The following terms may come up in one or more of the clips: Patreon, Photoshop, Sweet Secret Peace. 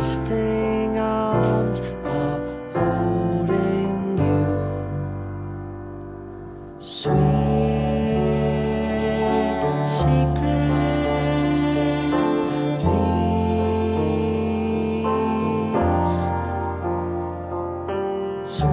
everlasting arms are holding you. Sweet secret peace. Sweet secret peace.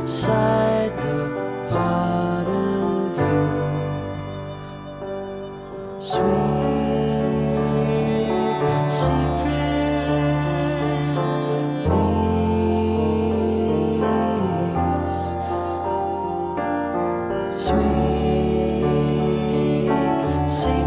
Inside the heart of you, sweet secret peace, sweet secret.